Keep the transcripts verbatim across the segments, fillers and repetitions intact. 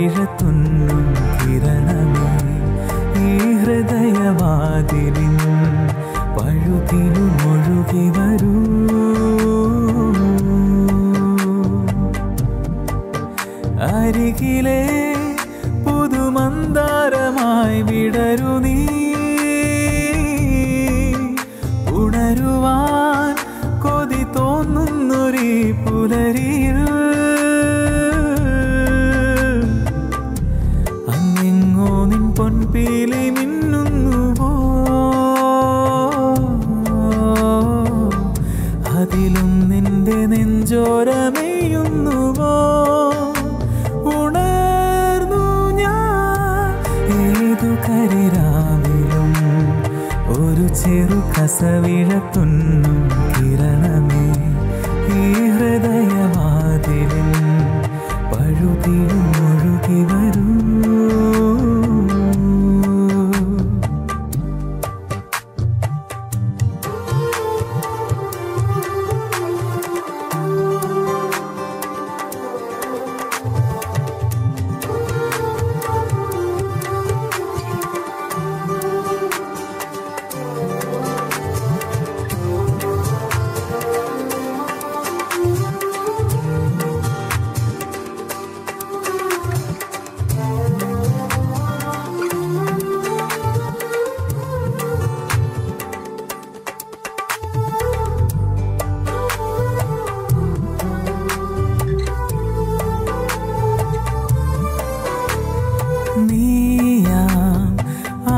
കിഴത്തുന്നും കിരണമേ ഈ ഹൃദയവാതിലിൻ പഴുതിലും ഒഴുകി വരൂ. അരികിലെ പുതുമന്താരമായി വിടരു നീ ഉണരുവാൻ കൊതി തോന്നുന്നൊരീ പുലരിയിൽ അങ്ങെങ്ങോ നിൻ പൊൻപീലി മിന്നുന്നുവോ അതിലും നിന്റെ നെഞ്ചോരമേയുന്നുവോ. ചെറു കസവിളത്തുന്നും കിരണമേ ഈ ഹൃദയവാതിലിൽ പഴുതിലും ഒഴുകി വരൂ.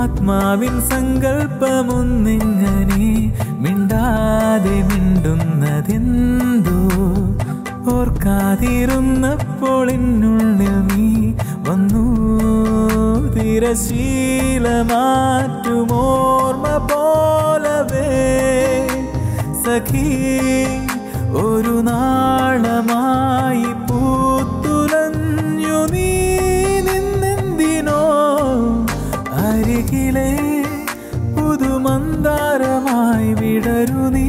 ആത്മാവിൻ സങ്കല്പമൊന്നിങ്ങനെ മിണ്ടാതെ മിണ്ടുന്നതെന്തോ ഓർക്കാതിരുന്നപ്പോൾ എന്നുള്ളിൽ നീ വന്നു തിരശീല മാറ്റുമോർമ്മ പോലവേ സഖി ഒരു നാളമായി പൂത്തുലഞ്ഞു നീ നിന്നെന്തിനോ അരികിലെ പുതുമന്താരമായി വിടരു നീ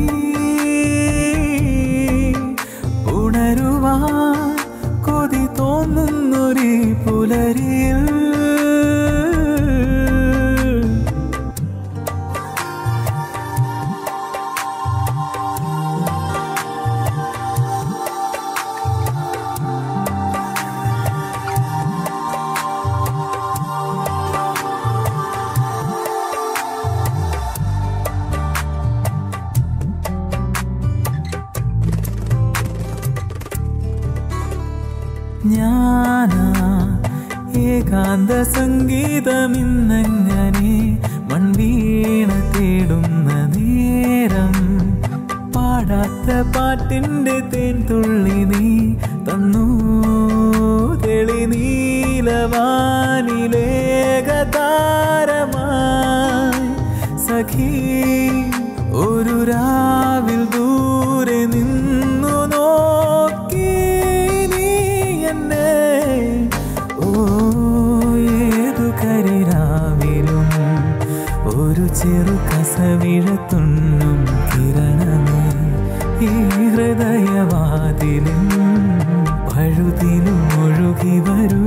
ഉണരുവാൻ കൊതി തോന്നുന്നൊരീ പുലരിയിൽ ഞാനാ ഏകാന്ത സംഗീതമിന്നങ്ങനെ മൺവീണ തേടുന്ന നേരം പാടാത്ത പാട്ടിൻ്റെ തേൻ തുള്ളി നീ തന്നു തെളി നീലവാനിലേകതാരമായി സഖി ഒരു രാവിൽ ദൂരെ നിന്നു നോക്കി ിലും ഒരു ചെറു കസവിഴത്തുന്നും കിരണമേ ഈ ഹൃദയവാതിലും പഴുതിലും ഒഴുകി വരൂ.